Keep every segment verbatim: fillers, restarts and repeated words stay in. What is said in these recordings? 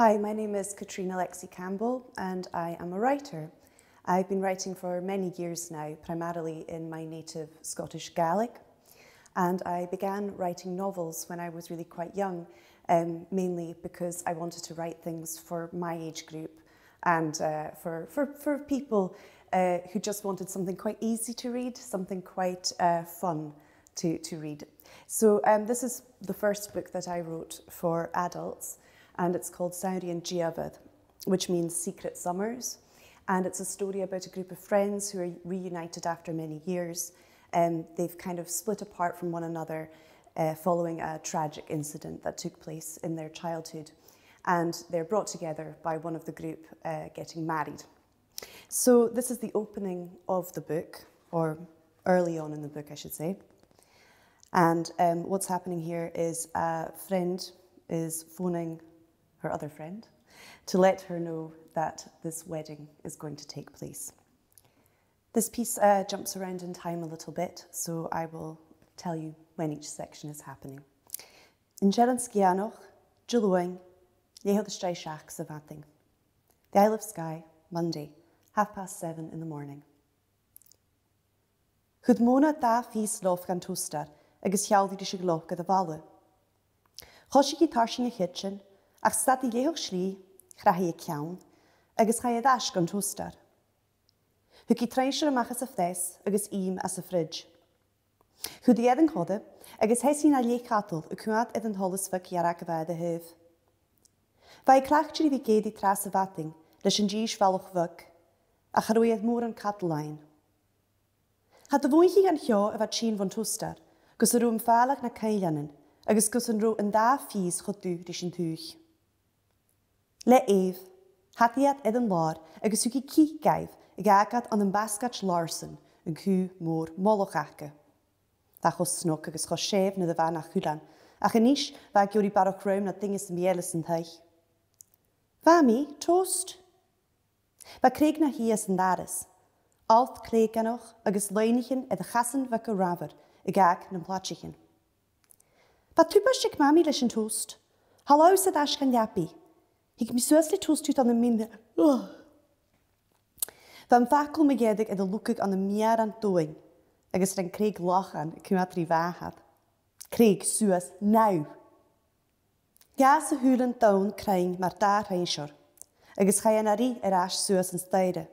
Hi, my name is Catriona Lexy Campbell and I am a writer. I've been writing for many years now, primarily in my native Scottish Gaelic, and I began writing novels when I was really quite young, um, mainly because I wanted to write things for my age group and uh, for, for, for people uh, who just wanted something quite easy to read, something quite uh, fun to, to read. So um, this is the first book that I wrote for adults, and it's called Samhraidhean Dìomhair, which means secret summers. And it's a story about a group of friends who are reunited after many years. Um, they've kind of split apart from one another uh, following a tragic incident that took place in their childhood. And they're brought together by one of the group uh, getting married. So this is the opening of the book, or early on in the book, I should say. And um, what's happening here is a friend is phoning her other friend, to let her know that this wedding is going to take place. This piece uh, jumps around in time a little bit, so I will tell you when each section is happening. In Jeranskianoch, Juloing, Nehodstrai Shach Savanting. The Isle of Skye, Monday, half past seven in the morning. Chudmona da fís lof gan tustar, agus healdi dishig lof gada valu. Choshigi tarshing a hitchin, Ach stati lehoch shli, chrahi kiaun, agus chai adash gan tostar. Huki treisher machas of this, agus eam as a fridge. Who the eden hode, agus hessin a le cattle, a kuat eden holisvik yarakava de hev. Vai krachri vigedi trasavatting, the shinjish valoch vuk, a charoyed more and cattle line. Had the voichi and hyo of a chin von tostar, gusarum falak na kailanen, agus gusan ro and da fees chodu dishin tuch. Le Eve, Hatiat Eden Lar, agus uki key gave, a gagat on an baskach Larson, and ku more molochake. Dachos snock agus choshev na the vana hulan, achenish, vaguri barok roam na dingus and mielis and teich. Vami, toast. Vakregna hias and daris. Alt kreganoch, agus leinichen at the chassen vaka raver, a gag and plachichen. But tu bashik mammy lishin toast. Hallo said ashkan yappy. Ik mis uitsluit toestuurt aan de minder. Van vakel me gedek en dan loek ik aan de meer aan toeing. Ik is er een kreeg lachen, ik weet niet waar het. Kreeg, zoals nou. Ja, ze huilen toon krijgen, maar daar heen schor. Ik is geen arie eraas zoals een stijde.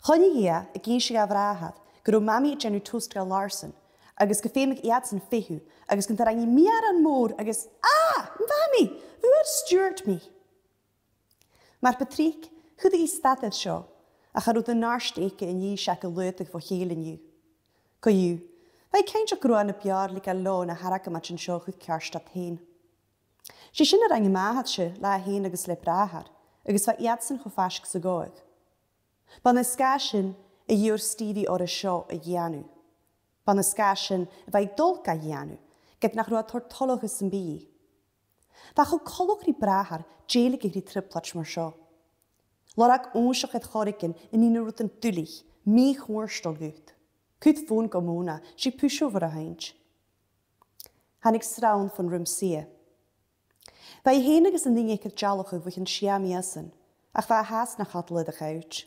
Gewoon hier, ik eens je vraag had. Groot mami is nu toestuurt Larsen. Ik is gefemig iets en vehu. Ik is kunt er aan je meer aan moor. Ik is ah, mami, hoe stuurt me? Maar Patrick, goed is dat het zo. Ik ga door de naarsteken en je schakel leutig voor heel en je. Kan je, wij kennen je groene jaar like alone en harakken met je zo goed kerststad heen. Ze zijn er aan je maatje, laat heen en geslept raar. Ik is wat iets en gevaarlijk zo goed. Van de skaasjen, een jaar Stevie of een show een janu. Van de skaasjen, wij dolka janu. Get naar rood hortologus en bij. Bach ook kolokri brahar, jelig ik die triplatsch maar zo. Lorak onschok het horiken en in roeten tullig, mee hoorstel lucht. Kut von Gomona, she push over een heintje. Han ik straun van Rumsee. Wij henig is een ding ik het jaloge, we gaan schiami essen. Ach, waar haast naar gaat ledig uit.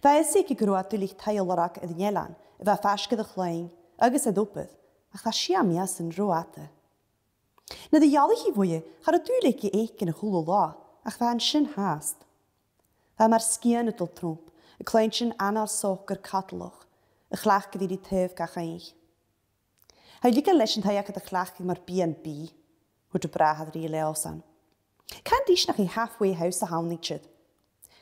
Wij is zeker groot tullig tail lorak en jelan, waar vaske de klein, agus het opet, ach, waar schiami essen roate. Na de jallige woeie gaat natuurlijk je eiken een goede la, ach waar een schin haast. Waar maar skien het al tromp, een kleintje aan haar sokker kattelog, een glaagje die die teuf kan gaan. Hij liet een lesje dat hij de glaagje maar B en B, hoe de braag had er je leos aan. Kan die nog een halfway huis te halen niet zit?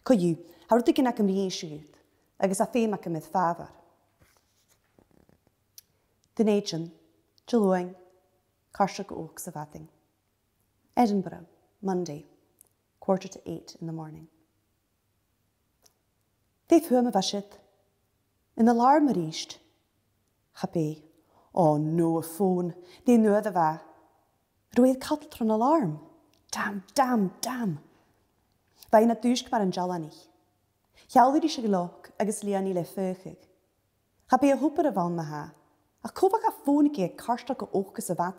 Kan je, hij roet ik een reisje uit, ik is afeen maken met vader. De neetjen, Jeloing. Karshak Oaks of Athing. Edinburgh, Monday, quarter to eight in the morning. They flew me vashit. In the alarm reached. Happy. Oh no, a phone. They knew the way. Roed cattle through an alarm. Damn, damn, damn. Wij natuurlijk maar een jalanig. Jalderische gelok, agus liani lefeugig. Happy a hoepere van me ha. Ik koop ook een phone keer karstak oogjes of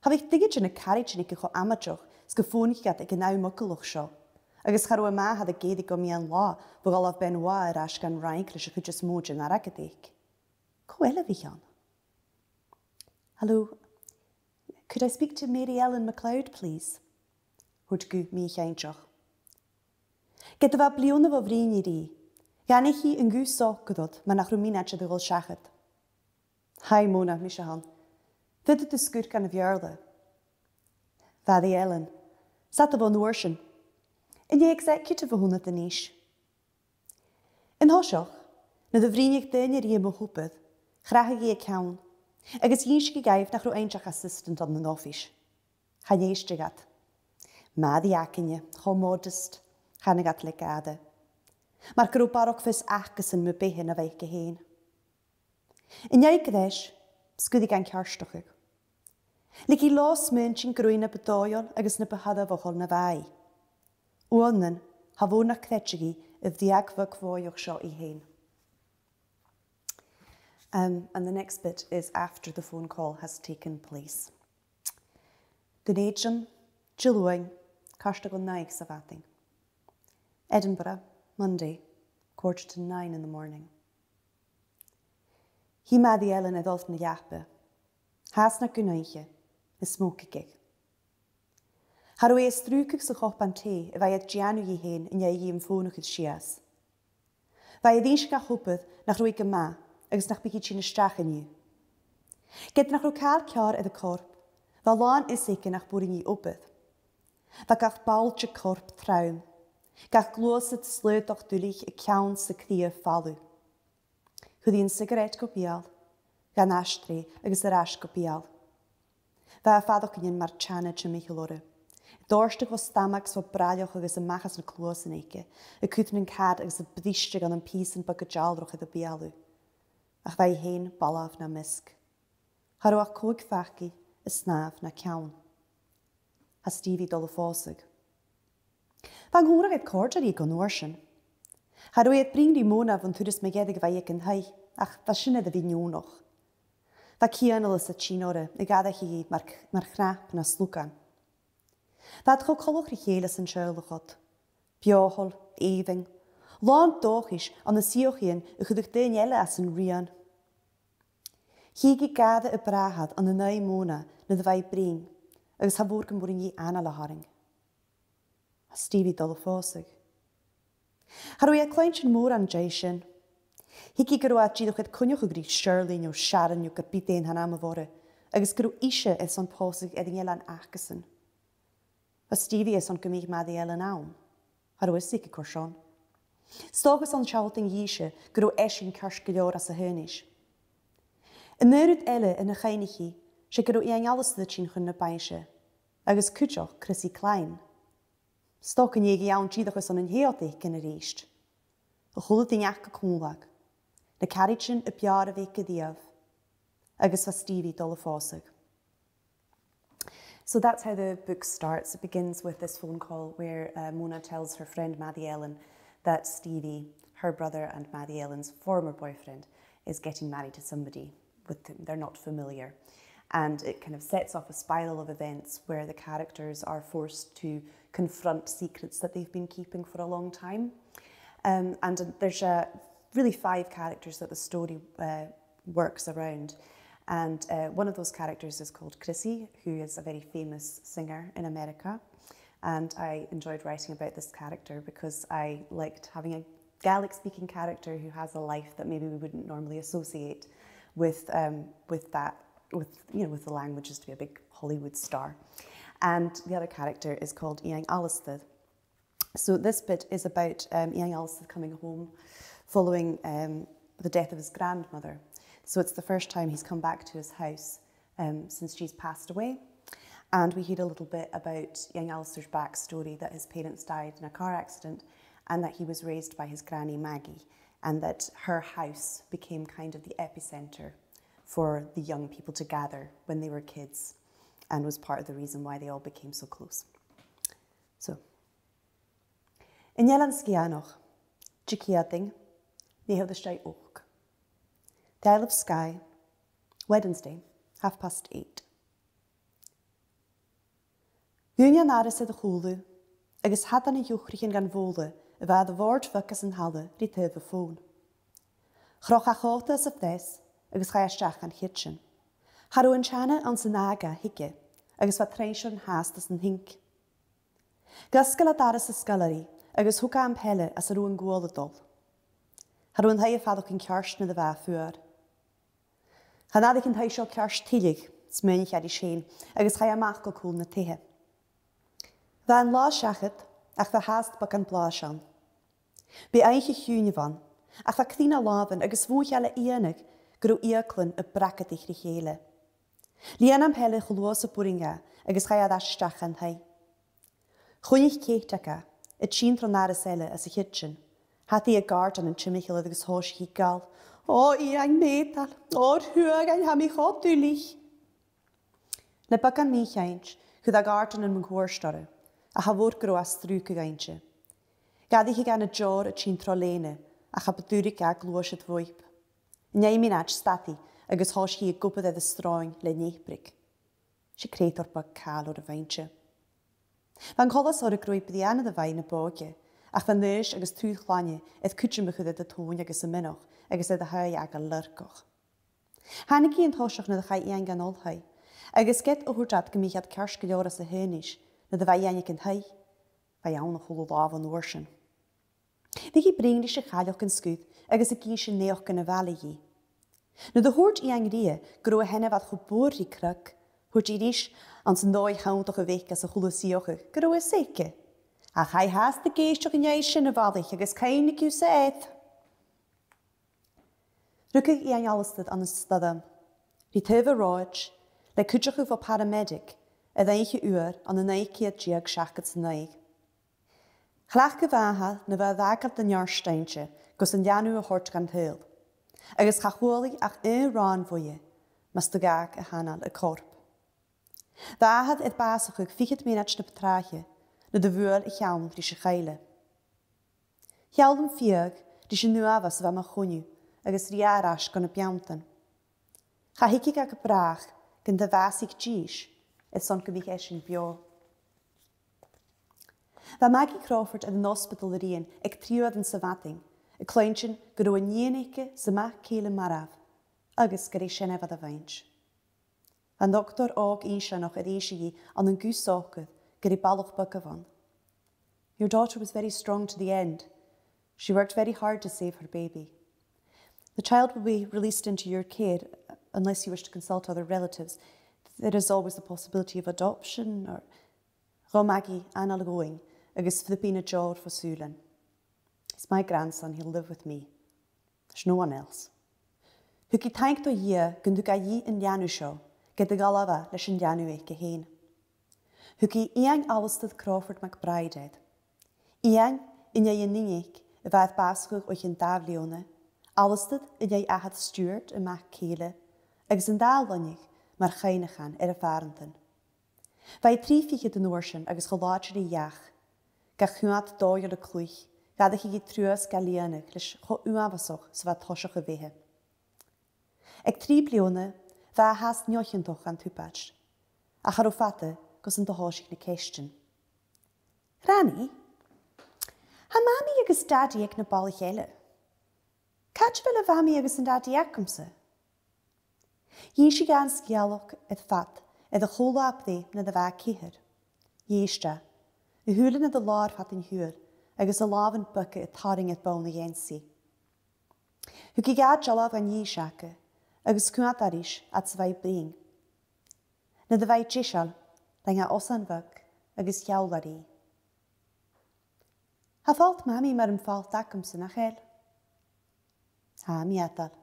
Heb ik dingetje in een karretje niet gehoord, amateur, Scophonic got a canal muckalocha. I guess Haroma had a gaidic on me and law, but all of Benoit, Ashkan Ranklish, could just moge in a racketic. Coelavian. Hello. Could I speak to Mairi-Ellen MacLeod, please? Hoort gu me gainjoch. Get the vaplion of Riniri. Janichi and Gu saw Godot, Manachrumina de Rolshachet. Hi, Mona, Mishahan. Did it the skurk and of Yarle? Vadi Ellen. Sat of on worship. In the executive of Hunet the Nish. In Hoshoch, na de Vrinig Deniri Mohupet, Grahagi Kaun. I guess Yishki gave Nahru Ainchak assistant on the office. Haneishtigat. Madiakinje, how modest, Hanagat lekade. Maar kroeparok vis achkesen me behin a weke heen. In jij kreis, skud ik aan hartstochig. Liki los mensen groeien betoion, agus ne behadden vogel ne waai. Onnen, havoon na kretsigi, if die ak wak voyog sha i heen. Um, and the next bit is after the phone call has taken place. The nation, Jiluing, Karstagon Naik Savating. Edinburgh, Monday, quarter to nine in the morning. He made the Ellen at Olfna Jappe. Hasna Gunoige, a smoky gig. Harway is through so hop and tea, if I had Gianu Yhen and Yagi and Phonuk Shias. Vayadinska Hoppeth, Nachruika Ma. Agus nach begitchine strachenu. Get nach lokal kar at the korp, valan is seke nach boringi opeth. Vakach balche korp traum, gach gloset sleut och dulich a count se knie falu. Hudin cigarette kopial, ganastre, agus a rash kopial. Va fadokin marchane to michelore. Dorstig was stomachs for brajoch agus a machas na kloseneke, a kutnin card agus a bristig on a piece and bakajaldroch at the bialu. Ach wij heen balaf na misk. Haro ach koig faki is snaaf na kaun. Ha Stevie dolle fosig. Van horig het korter ik on orschen. Haro het bring die mona van turis megedig wijk en hei. Ach, was sinne de vignon nog. Va kianel is het chinore, ik ga dat je maar graap na slukan. Wat gokoloch regeles en schuilgot. Pjohol, eving. Land toch is aan de siogien een geduchte in jelle als een rian. Higi kade een praat aan de nieuwe mona naar de wijbring, en is haar woorden worden je aan alle haring. Stevie dolfosig. Haar oei kleintje moor aan Jason. Higi groeit je toch het konjoge griet Shirley jou Sharon jou kapite in haar naam worden, en is groeit ische is aan posig en jelle aan achkesen. Stevie is aan kemig maar de jelle naam. Haar oei zieke korson. Stogus on shouting yeshe, grew eshin kerskilor as a hernish. A murdered elle in a chenichi, she grew yang alles the chin hun paishe, agus kuchoch chrissy klein. Stock in yegi on chidagus on in heotic in a reached. A holet in yaka kumlag, the carriachin a piara veke diev, agus fastivi dolafosig. So that's how the book starts. It begins with this phone call where uh, Mona tells her friend Mairi-Ellen that Stevie, her brother and Mairi-Ellen's former boyfriend, is getting married to somebody with whom they're not familiar. And it kind of sets off a spiral of events where the characters are forced to confront secrets that they've been keeping for a long time. Um, and there's uh, really five characters that the story uh, works around. And uh, one of those characters is called Chrissy, who is a very famous singer in America. And I enjoyed writing about this character because I liked having a Gaelic-speaking character who has a life that maybe we wouldn't normally associate with um, with that with you know with the languages to be a big Hollywood star. And the other character is called Iang Alistair. So this bit is about um, Iang Alistair coming home following um, the death of his grandmother. So it's the first time he's come back to his house um, since she's passed away. And we hear a little bit about young Alistair's backstory, that his parents died in a car accident and that he was raised by his granny Maggie, and that her house became kind of the epicentre for the young people to gather when they were kids, and was part of the reason why they all became so close. So, in Jelan Skianoch, Chikiating, Nehel the Shai Och, the Isle of Skye, Wednesday, half past eight. Núna náras a chula, agus hadan a juchrichen gan vola, a bhead a bhord fucas an halla, rí teva fón. Chroch a chóta as a fnes, agus chai asteach an hitchen. Haru an chana an san aga hige, agus bhead treisio an haast as an hink. Gascal a daras a scalari, agus huca am pelle as a ruan gwola dol. Haru an haia fadach in kjarst na da bhead fuar. Hanad ich an haisio kjarst tilig, smeunich a di shein, agus chai amach go cool na tehe. Bhean lá seachat ach bhean haast bac an bláisean. Bé aige chúne van, ach bhean clína lábhan agus bhuaich ala ianag gru iaclan a bracket ich rich eile. Lían am hele chulósa buringa agus chai adas stach an hai. Chúnich céitaca, a tín tronaras eile as a hitchen, hati a gardan an tímichil agus hós hígal. O, iang metal, or huag an hami chótulich. Na bac an mich ainch, chud a gardan an mnghorstarru. A hafwr gro as drwg ag eintse. Gadi chi gan y jor y chi'n trolene, a chabadwri gag lwys y dwyb. Neu mi'n ag stati, agos hos chi y gwbod edrych stroen le nebrig. Si cred o'r bag cael o'r eintse. Fan colas o'r y grwyb di anodd y fain y boge, ach fan nys agos tŵl chlanie edd cwtio mychwyd edrych tŵn agos y mynoch, agos edrych hau ag a lyrgoch. Hanig i'n thosioch nad achai i'n gan olhau, agos get o hwrdad gymich ad cars gylior as y hynys, na da bhai anig an hai, bhai aon a chulu lávan orsin. Dígi bringri se chálioch an scoot, agus a gín se neoch gan a valigi. Na da hort iang rie, gro a henne wat geboorri krug, hort i rish ans noi hauntoch a vech as a chulu sioche, gro a seike. Ach hai haast de geistoch in jais sin a valig, agus cain ik u saeth. Rukig iang alistad an a stadam. Rí teva roig, le kudjoch uva paramedic, a ddaige uur an yn eici a diag siacad sy'n naig. Chlach gyfahad na fe ddagad yn iar steinse gos yn dianw a hort gan hyl, agos chachwoli ach un rhan fwyau mas dygag a hanal y corp. Ddahad edd basach ag fichet minach na petrache na dyfwyl i chiawn rys y chaile. Chiawn yn ffiag rys y nuafas fam a chwnyw agos ri arall gan y biawntan. Chahigig ag y brach gan dyfasig gys et son gymich eisiau'n bio. Fa Maggie Crawford yn yn hospital yr un ag trioedd yn syfating, y clwyntyn gyrw yn ieneica sy'n mach cael yn maraf, agos gyrru sienef ad y faint. Fa doctor og eisiau'n yr eisiau ond yn gwys sogydd gyrru balwch bygyfon. Your daughter was very strong to the end. She worked very hard to save her baby. The child will be released into your care unless you wish to consult other relatives. There is always the possibility of adoption or Romagi anal going, agus flipping a jaw for Sulan. It's my grandson, he'll live with me. There's no one else. Huki tank to ye gundugayi in Janusho, get the galava lish in Janueke hain. Huki iang alistad Crawford McBride. Iang in ye ninik, a vath basco och in Tavlione, alistad in ye ahad Stuart and Mac Kele, exendal lanik. Maar geinig aan ervarenden. Wij triefigen de noorsen, agus geladjere jaag. Gach huat doijele kluig, gadig je truus galienig, lish go uavasoch, zwat hossige wehe. Ek trieblione, wa haast njochen toch aan tupatsch. Acharofate, gos in de hossige kesten. Rani, ha mami agus daddy ek na bal jelle. Katsch wille wa mi agus in daddy jakomse. Jísi gan sgialog edd fat edd a chóla abdi na da fag cihir. Jísta, y húlin edd a lár fat yn húr, agos a lafn byca edd taring edd bawn ag ensi. Hwg i gad jalaf an jísiaga, agos cwnnad arish ad sfai bring. Na da fai jisial, rang a osan fyg, agos jaulari. Ha falt mami mar yn falt agymsyn ach el. Ha mi adal.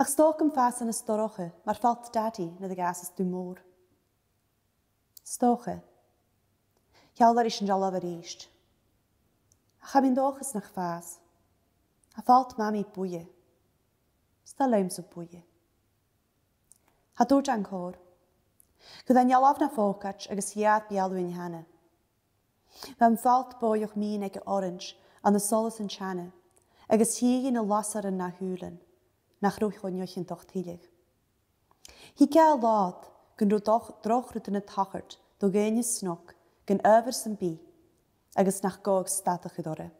Ach stók am fás an a stóroche, mar falt daddy na da gásas du mór. Stóche. Jállar is an jállar eist. Ach ha bin dóchas nach fás. Ha falt mami búie. Sta leimse búie. Ha dúrt an kór. Gud an jálaf na fókach agus hiad bialu in hanna. Vam falt bóioch mín ege orange an a solas in channa, agus hiagin a lasar an na húlan. Nach rwy'n chwynioch yn toch tilig. Hi gael lod, gyn rwy'n droch rwy'n yn y tachart do géine snoch gan ábhar san bí agus nach gog statach idore.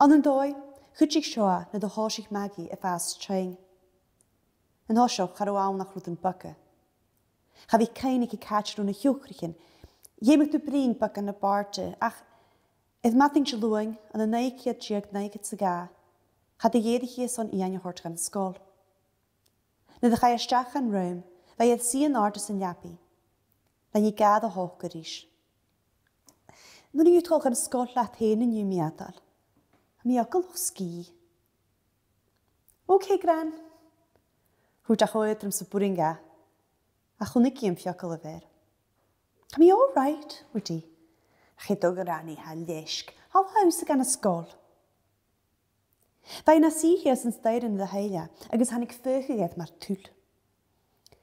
An an dói, chudig shoa na do hosig magi a fas chain. An hosog charoau nach rud an bucke. Chavi keinig i catch run a huchrichin. Jemig du bring bucke na barte. Ach, id matting chaluing an a naiki a jig naiki tsaga. Chad a jedig is on ian hort gan skol. Na de chaya stach an room, vai id see an artist in yapi. Dan ye gad a hochgerish. Nun you talk an skol lat hen in you meatal. Ski. Okay, Gran. Goed dat je erom superinga. Ach, hoe niks je mfiakelen weer. Am I all right, Woody? Ach, je toch Gran niet hallesk. Al huis ik aan de school. Wij nasie hier sinds tijden de heila. Ik is hanik vergeet maar tul.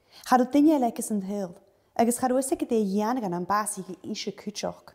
Ga dat ding je lekker zijn heel. Ik is ga dat zeker de jaren gaan aan basis je isje kutschok.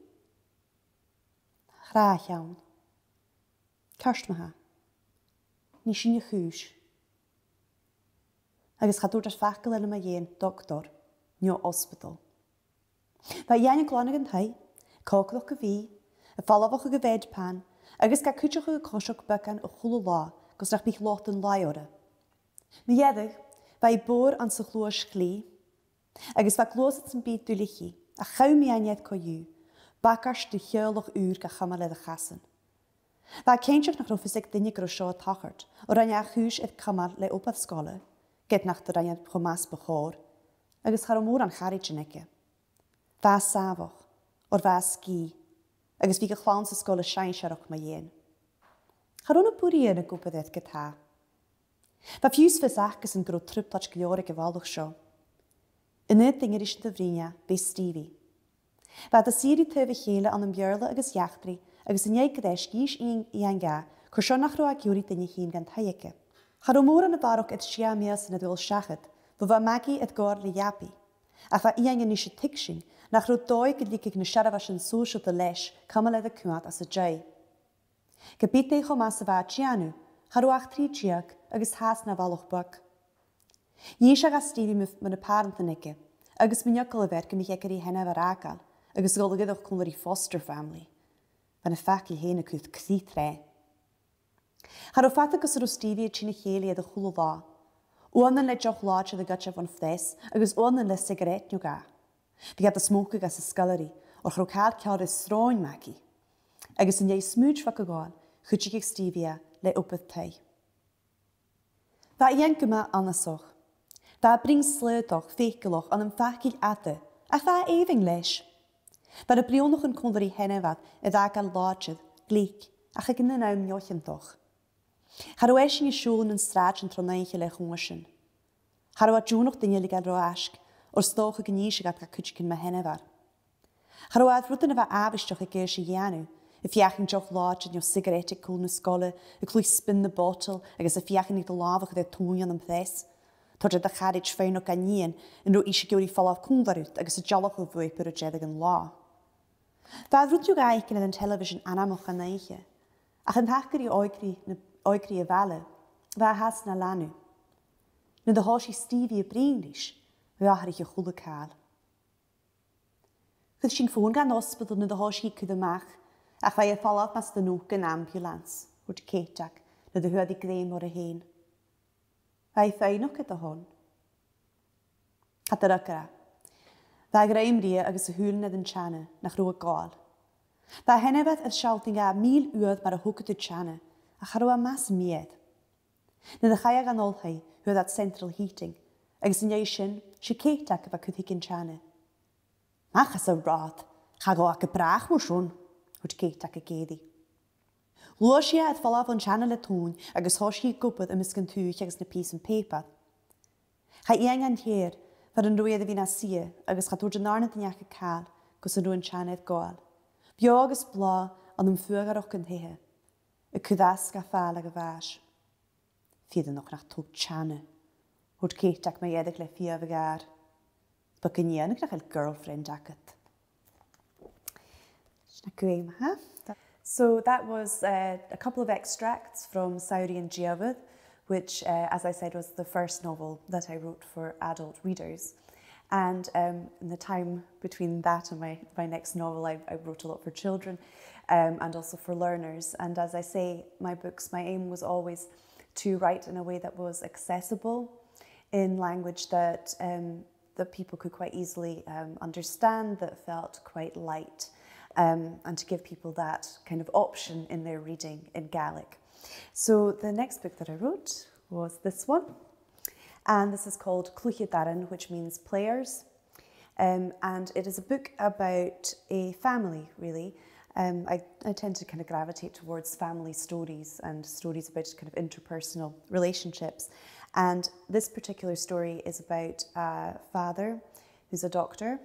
Graag jou. Kerst me ha. Niet in je huis. Agus gaat door dat vakel en maar geen dokter, niet hospital. Wij jij een kleine hei, kooklokken wie, een vallenwoche geweidpan, agus gaat kutschige krosjok bakken een goede la, gus naar bij lochten laaiorde. Nu jedig, wij boor aan zijn gloos klee, agus wat gloos het zijn beet dulichie, a gauw me aan het koju, bakkers de geulig uur gaan gammelen gassen. Waar kindjes nog over zich dingen groeien tachert, oranje huis het kamer le op het scholen, get nacht oranje promas behoor, en is haar moeder aan garage nekken. Waar s'avond, of waar ski, en is wie geklaanse scholen schijnscher ook maar jeen. Haar onopuriën een kopen dat get ha. Waar vuist verzacht is een groot trip dat jaren geweldig zo. En net dingen is te vrienden bij Stevie. Waar de serie te vergelen aan een björle en is jachtrie. Agus in jake daes gies in ianga, koshonach roa gyuri ten jeheen gant hajeke. Haromoran barok et shia meas in het wil shachet, bova magi et gorle japi. Afa ianga nische tikshin, nach rodoik likig ne sharavashin soosho de lesh, kamala de kuat as a jay. Gebite homasava chianu, haroach tri chiak, agus haas na valoch bak. Jesha gastivi mif mene parenteneke, agus minjakele werke mich ekeri henne verakal, agus goldige doch konri foster family. Van een fakje heen ik uit kzitrij. Haar opvattekes rostieve chineghelie de gulwa. Onen le jochlaatje de gatje van vlees, agus onen le sigaret nuga. Die had de smokig as een scullery, or grokaal kjare stroin maki. Agus in jij smuts vakkegaan, gutjig stevia le op het tij. Waar jenke ma annesog. Daar brengt sleutoch, fekeloch aan een fakje atte, af waar even les. But a brionochen konderi hennevat, a dagal lodget, gleek, ach ik in een uim jochen toch. Haroeshin is scholen en straatchen tronaige legongen. Haroat jonoch den jeliga roask, or stoge geniesig at kakutschkin me hennevar. Haroat roeten va abistoch a geersje janu, if jachin joch lodget, your cigarette koelne skolle, a kluig spin the bottle, agus if jachin niet de lavig de toonjan en pres. Tot het de garage fijn ook aan je en door ietsje jullie vallen konderuit, agus de jallige vuiper het jedigen la. Daar roet je eigen in de televisie aan hem ook aan eigen. Ach en daar kun je ooit kreeg wellen, waar haast naar lanu. Nu de hoosje Stevie brengt, waar je goede kaal. Het ging voor gaan hospital nu de hoosje kunnen maken, ach waar je vallen met de noek en ambulance, hoe de keetak, nu de huur die kreeg heen. Wij fijnok het hon. Had er akkera. Wij grijmrie agus huilen naar den chane, naar roe gaal. Wij hennevet het schoutinga mil uur maar de hoek te chane, a garoa mas meed. Na de gaia gaan olhei, huur dat central heating, agus in jij shin, she keetak wat kunt ik in chane. Mach as a raad, ga goa gebraag moe schon, hoed keetak gedi. Loosje het vallen van channel toon, agus hoosje koppet en misken tuig agus na piece en paper. Ga iang aan heer, Thar an roiad a bhí na sia agus chatóir an arna tine acha cael gus an roian tseanad gáil. Bheo agus blá an um fuagar och an tithe. A cúdas ga fáil aga bhaas. Fiadin och nach tóg tseanad. Húd céitach mai edach le fia a gair. But can you not have a girlfriend jacket? So that was uh, a couple of extracts from Samhraidhean Dìomhair, which, uh, as I said, was the first novel that I wrote for adult readers. And um, in the time between that and my, my next novel, I, I wrote a lot for children um, and also for learners. And as I say, my books, my aim was always to write in a way that was accessible, in language that um, that people could quite easily um, understand, that felt quite light, um, and to give people that kind of option in their reading in Gaelic. So the next book that I wrote was this one, and this is called Kluchidaren, which means players, um, and it is a book about a family, really. Um, I, I tend to kind of gravitate towards family stories and stories about kind of interpersonal relationships. And this particular story is about a father who's a doctor,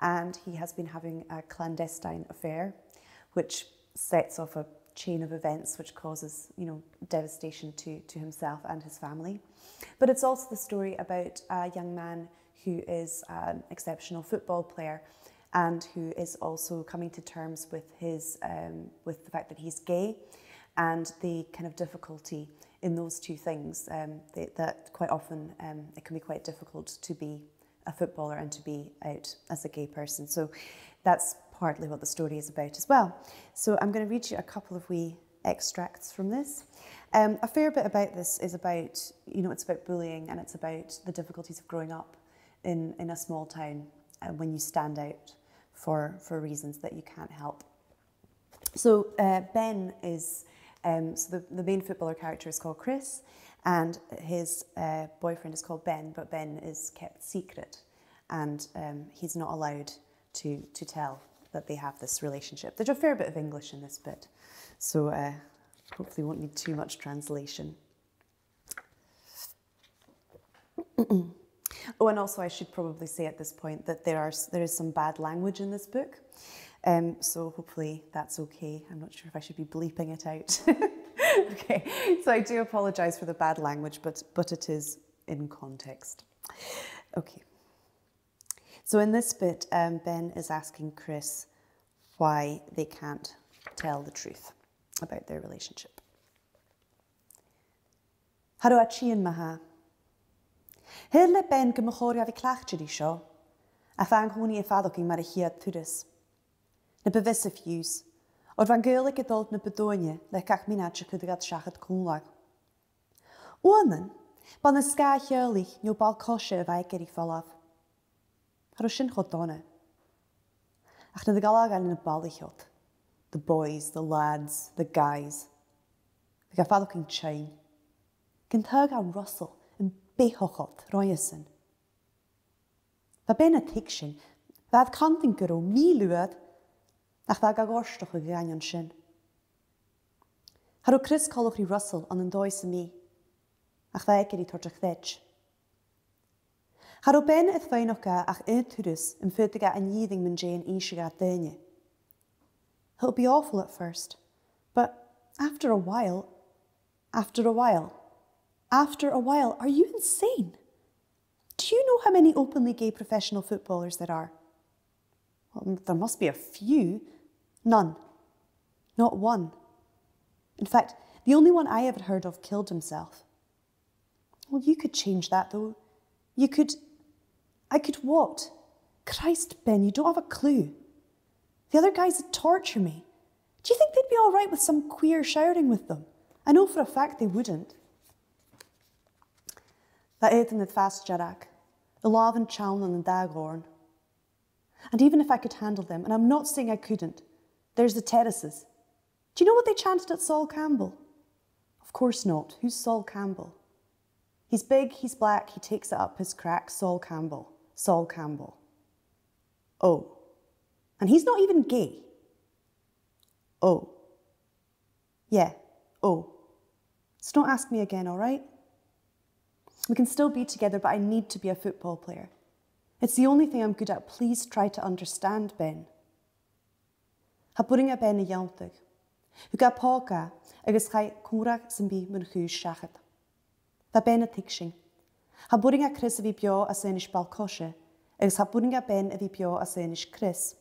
and he has been having a clandestine affair, which sets off a chain of events which causes, you know, devastation to, to himself and his family. But it's also the story about a young man who is an exceptional football player and who is also coming to terms with his um, with the fact that he's gay, and the kind of difficulty in those two things, um, they, that quite often um, it can be quite difficult to be a footballer and to be out as a gay person. So that's partly what the story is about as well. So I'm going to read you a couple of wee extracts from this. Um, a fair bit about this is about, you know, it's about bullying, and it's about the difficulties of growing up in, in a small town uh, when you stand out for, for reasons that you can't help. So uh, Ben is... Um, so the, the main footballer character is called Chris, and his uh, boyfriend is called Ben, but Ben is kept secret, and um, he's not allowed to, to tell that they have this relationship. There's a fair bit of English in this bit, so uh, hopefully won't need too much translation. Oh, and also I should probably say at this point that there are there is some bad language in this book. Um, so hopefully that's okay. I'm not sure if I should be bleeping it out. Okay, so I do apologise for the bad language, but, but it is in context. Okay. So in this bit, um, Ben is asking Chris why they can't tell the truth about their relationship. Haro achian maha. Hele Ben gymachori avi clachtiri sho. Afang honi e fadoking marichiad tudis. Na bevisse fiús, or van geulig adult na bedoinje le cach minatje kudrad shachet kunlag. Oanen, ban a ska heulig no bal koshe vaikeri falav. Harushin chodone. Ach na de galagal na balichot. The boys, the lads, the guys. The gafadoking chain. Gintag an Russell and behochot royasin. Va ben a tikshin, vad kanting gero mi luad. Ach bhag agorstoch a gainean sin. Haru Chris callachri Russell an an dóis a mí. Ach bhag giri tortach dheitch. Haru Ben ith fainach ga ach in tudus in fyrtiga an yiding min jain eishiga dainye. He'll be awful at first, but after a while, after a while, after a while, are you insane? Do you know how many openly gay professional footballers there are? Well, there must be a few. None. Not one. In fact, the only one I ever heard of killed himself. Well, you could change that, though. You could... I could what? Christ, Ben, you don't have a clue. The other guys would torture me. Do you think they'd be all right with some queer showering with them? I know for a fact they wouldn't. That eight in the fast jarak. Eleven chaln and the dagorn. And even if I could handle them, and I'm not saying I couldn't, there's the terraces. Do you know what they chanted at Sol Campbell? Of course not. Who's Sol Campbell? He's big, he's black, he takes it up his crack. Sol Campbell. Sol Campbell. Oh. And he's not even gay. Oh. Yeah. Oh. So don't ask me again, all right? We can still be together, but I need to be a football player. It's the only thing I'm good at. Please try to understand, Ben. Ha buringa Ben a yaltig. Uga poga, agus chai kumrak simbi munhu shachet. Da Ben a tikshin. Ha buringa Chris vibio a senish balkoshe, agus ha buringa Ben a vibio a senish Chris.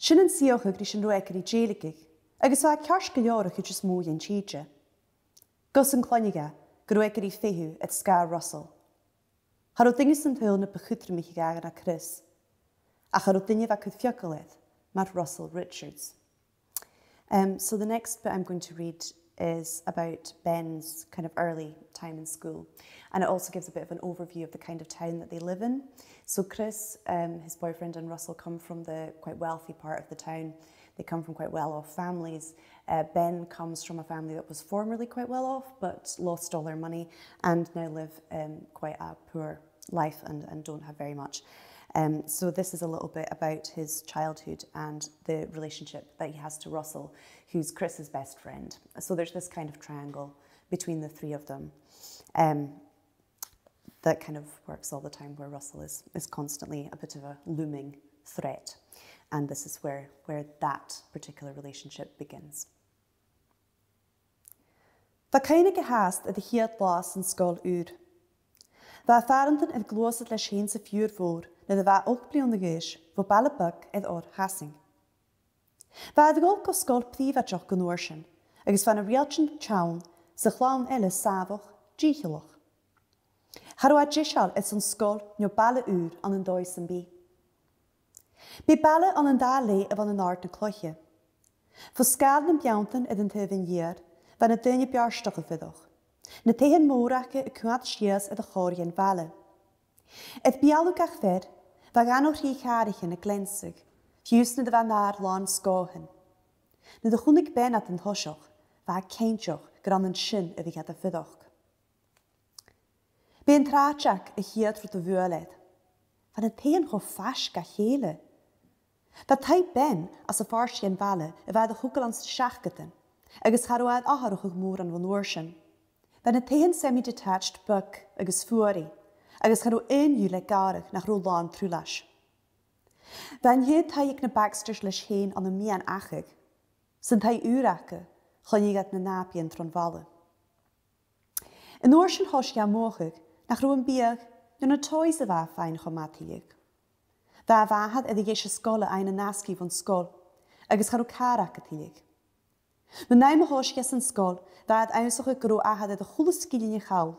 Shinan sioch a grishin roekri jelikig, agus a kashkajor who just moy in chija. Gus and Cloniga, groekri fehu at Scar Russell. Har oedd dingis yn dweud yn y bychydr mi chi gael Chris, a har oedd dingis ac ythiogolydd, Russell Richards. Um, so the next bit I'm going to read is about Ben's kind of early time in school, and it also gives a bit of an overview of the kind of town that they live in. So Chris, um, his boyfriend, and Russell come from the quite wealthy part of the town. They come from quite well-off families. Uh, Ben comes from a family that was formerly quite well-off, but lost all their money and now live um, quite a poor life and, and don't have very much. Um, so this is a little bit about his childhood and the relationship that he has to Russell, who's Chris's best friend. So there's this kind of triangle between the three of them um, that kind of works all the time, where Russell is, is constantly a bit of a looming threat. And this is where, where that particular relationship begins. Va cainig hast at the hiad las in skol ur. Va farenden at glosset la sheense fjur vor, na the va ulpri on the gish, vo balabug at or hassing. Va the golko skol priva jock an orshin, agus van a realchin chown, se clown ellis savoch, gicheloch. Haroa gishal is on skol, no bala ur on an doisen be. Be bala on an dale of on an art and cloche. For scaden and bianten at an tevin year, van a dunny bjarstock of vidoch. Na tehen morake a kuat shears at a chorian valley. Et bialukach ved, vagan or he harichen a glensig, fused in the vanar lawn scohen. Na the hunig ben at an hoshoch, vag kainchoch, gran and shin if he had a vidoch. Be an trachak a hear through the vuelet. Van a tehen ho fashka hele. Dat hij ben as a farsi en vale, waar de hoekelans schachketen, agus haroad aharochig moor en van oorschen. Van het een semi-detached buck, agus fuori, agus haro een jule garig naar rolaan trulas. Van je taai ik ne baksters les heen aan de mian achig, sind hij urake, gaan je gat ne napi en tronvalle. En oorschen hos ja mogig, naar roen bier, je ne toise waar fijn gomatieig. Daar waard er de geesje scholen een naski van school, ergens gaat ook haar akketig. De nieuwe huisjes in school, waar het eenzaam groe aan de goede skillen gauw,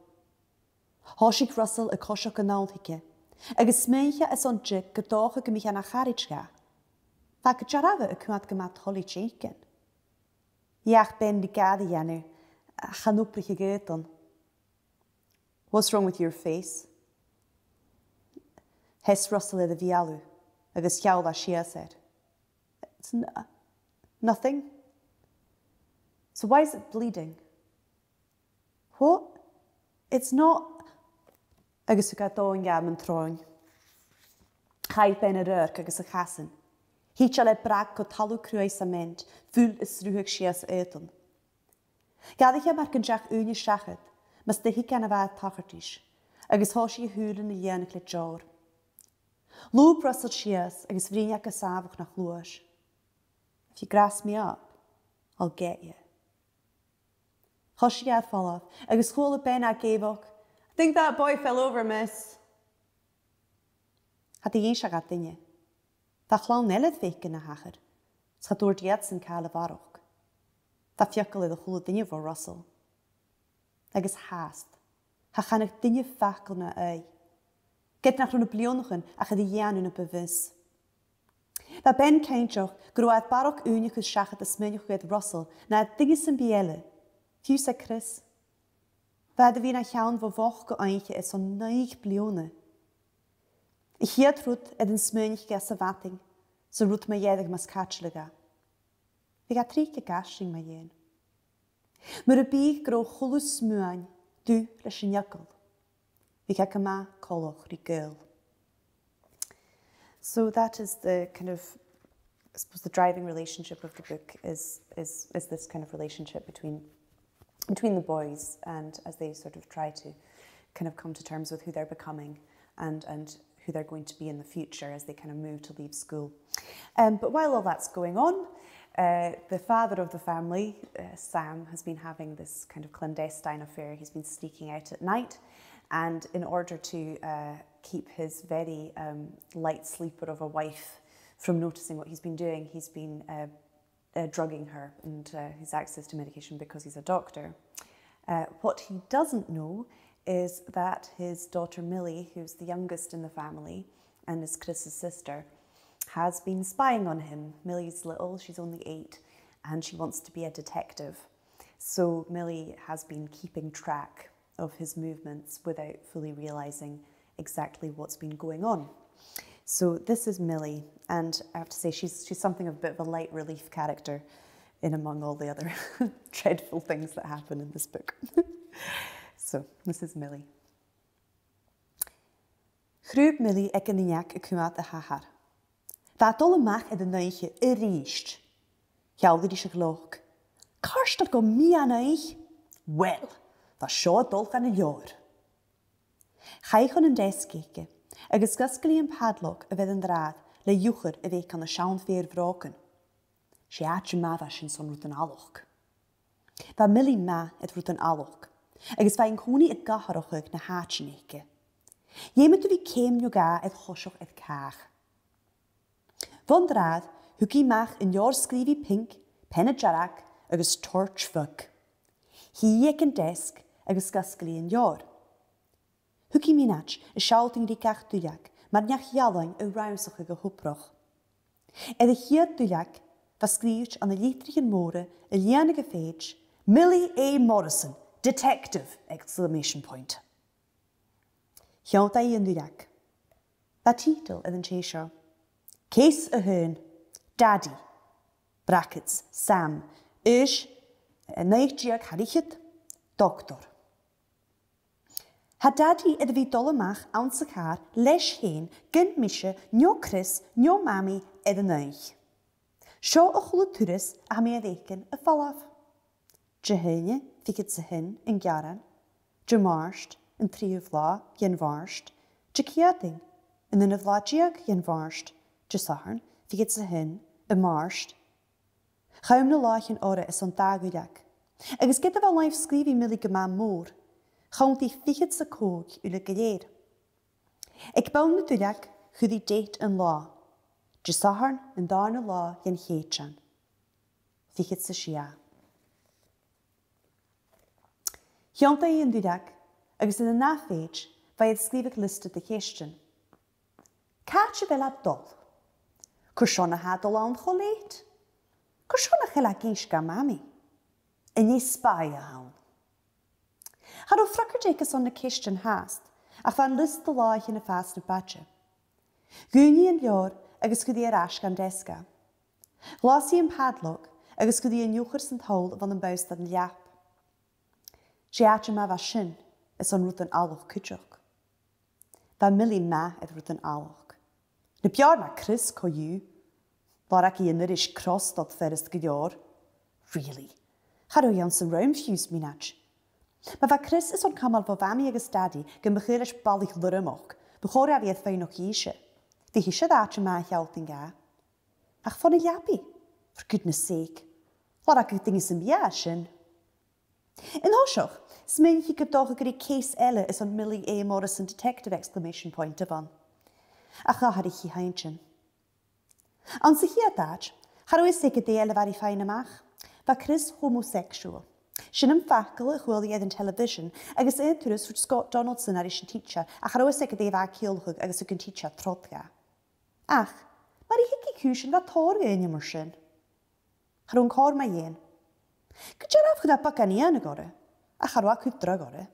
Hoshik Russell een koshok en nolhike. Agus meentje is on jik gedoge gemich aan acharitschga. Vaak jarave een kuat gemat holly chicken. Jaag ben die gade janu, ganoeprige geten. What's wrong with your face? Hes Russell the Vialu, agus Yalda Shia said. It's nothing. So why is it bleeding? What? It's not. Agus Ugaton Yaman Throne. Hai Penerk, agus a Hassan. He shall a brak got hallo cruisament, full is ruhig Shia's eton. Gadicha Markenjach Uni Shachet, must the Hikanava Tachertish, agus Hoshi Huren the Yannick Jor. Loop Russell Shears, agus vriendjaka savoch nach loers. If you grass me up, I'll get you. Hush yad fallaf, agus chole ben a gevok. I think that boy fell over, miss. Had die eensha gat dinje. Dat glan nellet veken na hager. Het gaat door diets en kale varok. Dat fjakkele de chole dinje voor Russell. Agus haast. Ha gaan ik dinje fakkel na ui. Get nach run a blionochen, ach de jaanun op bevis. Dat ben Kainchoch, groeit barok unicus schachet de smenjoch uit Russell, na het dinges en bielle. Fuse Chris. Waar de wiener gaan, wo woch geëintje is, zo'n neig blione. Ichiad rút edin smöinich sa vating, so rút ma jedig mas kachlega. Viga tríke gashing ma jen. Mura bíg gro chulu smöin, du leshin yakul. Viga kama koloch rigöl. So that is the kind of, I suppose, the driving relationship of the book is is is this kind of relationship between between the boys, and as they sort of try to kind of come to terms with who they're becoming and and who they're going to be in the future as they kind of move to leave school. Um, but while all that's going on, uh, the father of the family, uh, Sam, has been having this kind of clandestine affair. He's been sneaking out at night, and in order to uh, keep his very um, light sleeper of a wife from noticing what he's been doing, he's been uh, uh, drugging her and uh, his access to medication because he's a doctor. Uh, what he doesn't know is that his daughter Millie, who's the youngest in the family and is Chris's sister, has been spying on him. Millie's little, she's only eight, and she wants to be a detective. So Millie has been keeping track of his movements without fully realizing exactly what's been going on. So this is Millie, and I have to say she's, she's something of a bit of a light relief character in among all the other dreadful things that happen in this book. So this is Millie. Grúb Millie ek in jak ekuat de hahar. Dat alle mag in de neige erist. Geldrische glok. Karst go mia neig. Well, dat schaut dolch an een jaar. Gij gaan een des kijken. Agus guskely and padlock a vidden drad, le jucher a week on a shaun fair broken. She atch mavash in son rutan alloch. Va milli ma et rutan alloch, agus vain coni et gaharoch na hatcheneke. Yemet vi came yoga et hoshoch et kach. Von drad, huki mach in your screevy pink, penajarak, agus torch fuck. He yek and desk, agus guskely and yor. Huki minach, a shouting rikach dujak, marnach jalang a ruimsachige hoproch. Er de giet dujak, was skriech an de lietrigen moore, a lianige feitch, Millie A. Morrison, detective! Exclamation point. Hjaltai in dujak. That titel in Cheshire. Case ahern, daddy, brackets, Sam, ish, a naikjiak harichet, doctor. Had daddy ed vi dollemach aansig haar lesh heen, gint misje, njo Chris, njo mami ed een neig. Sjo a goede turis a me reken a fallaf. Je heine fiket ze hin in jaren, je marst in trie vla jen warst, je kiating in een vla jiak jen warst, je sarn fiket ze hin a marst. Ruim de laagjen ore is een tageljak. Er is gitte wel live schrijven millige ma moor. Gaan die figet ze koog ulle gereer. Ik bouw natuurlijk goede date en la. Je zagen en daarna la jen heetjan. Figet ze schia. Janta je natuurlijk, er is in de nafeetje waar je het schrijven listet de geesten. Kaartje wel op dol. Kushona had al aan geleid. Kushona gelakischka mami. En je spaaien houden. Had o frakkertjes on de kistjen haast, af aan list de laag in een vaste badje. Gunje een jaar, agus goede rask aan deska. Glasie een padlock, agus goede een jochers in het hol van een buis dat een jaap. Tjeatje ma was shin, is on roet een alloch kutjok. Van Millie ma het roet een alloch. De pjaar na Chris ko ju, waar ik je nirisch cross dat verrest gejaar. Really, had o jans een ruimfuse minach. Maar wat Chris is ontkammer van wamige stadie, gembegeerlijk ballig lurmok, begon hij weer fijn nog ietsje. Die is het aardje maar geld in ga. Ach, van een jappie, for goodness sake. Wat ik ding is een biasje. In Hoshog, smenje gedoogere Case Elle is een Millie A. Morrison detective exclamation point van. Ach, had ik je heintje. Aan zich hier dat, had ik zeker de Elle waar ik fijne mag, was Chris homoseksueel. Shinam faculty who the in television, agus a tourist for Scott Donaldson, Irish teacher, a harrowsic de vacuolhug, agus a good teacher trotga. Ach, maar ik heb gekushin wat hoor je in je marshin. Haron kor ma yen. Could you have got a pakanian gore? A harwak drug gore.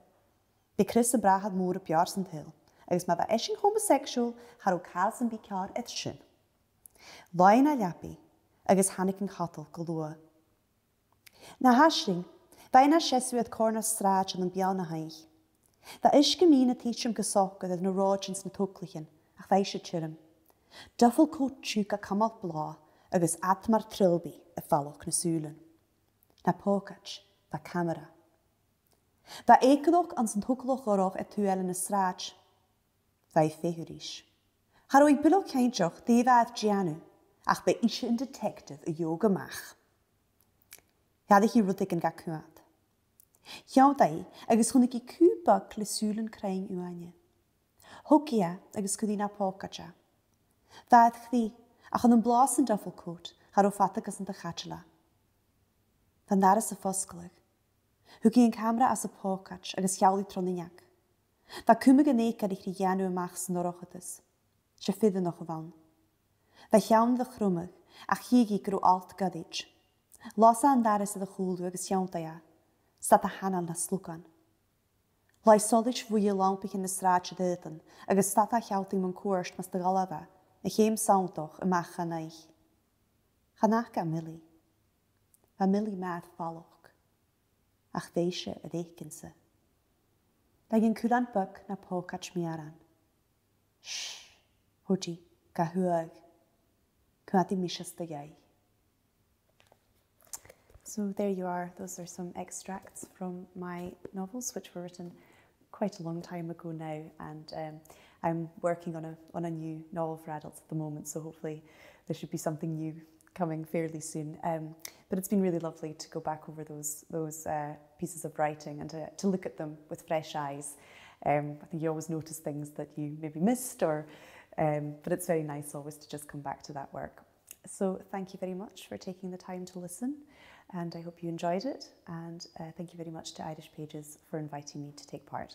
De Chris de Brahad moor op Jarsent Hill, agus ma bheith isin homosexual har ó cails an bí cear ith sin. Láin a leapi agus hannig an chatal go lua. Na hasling, bheith na sesu at corna straach an an bial na haig. Bheith isge mín a tíchim gasoca dheith na rájins na tóclichin ach bheith se tírim. Duffel coat tuig a camal blá agus atmar trilbi a fallach na súlin. Na pócach, bheith camera. Bheith écadoch an san tócloch orach a tuel in a straach. Bheith fehurísh. Har oig bilo caintoch dífad gianu ach bheith ishe an detective a yoga mach. Headach I ruddig an gacuad. Headach agus chunig I cúbach le súlin craing uaine. Hogia agus cudí na pócacha. Bheith chdi, ach an an blas an duffelcoat, har o fatagas an da chachla. Van dar is a foscalig. Hugi an camera as a pócach agus healdi troniniag. Bheith cúmig an eich ar eich rianu amach san orochatis. Se fidda noch avan. Bheith healdi a chrumig, ach hiegi gru alt gadich. Lasa an dar is a da chuldu agus healdaya. Sat a hanal na slugan. Lai solich vuia lampich in a sraach adiltan, agus sat a healdi man coerst mas da galava. A chéim sauntoch a mach chanaich. Chanach a milli. A milli maad falloch. Ach deise a deickense. Dag an culan bug na pócach miaran. Shhh, hudi, ga huag. Cwati mishas da gai. So there you are. Those are some extracts from my novels, which were written quite a long time ago now, and um, I'm working on a, on a new novel for adults at the moment, so hopefully there should be something new coming fairly soon. Um, but it's been really lovely to go back over those, those uh, pieces of writing and to, to look at them with fresh eyes. Um, I think you always notice things that you maybe missed, or, um, but it's very nice always to just come back to that work. So thank you very much for taking the time to listen, and I hope you enjoyed it. And uh, thank you very much to Irish Pages for inviting me to take part.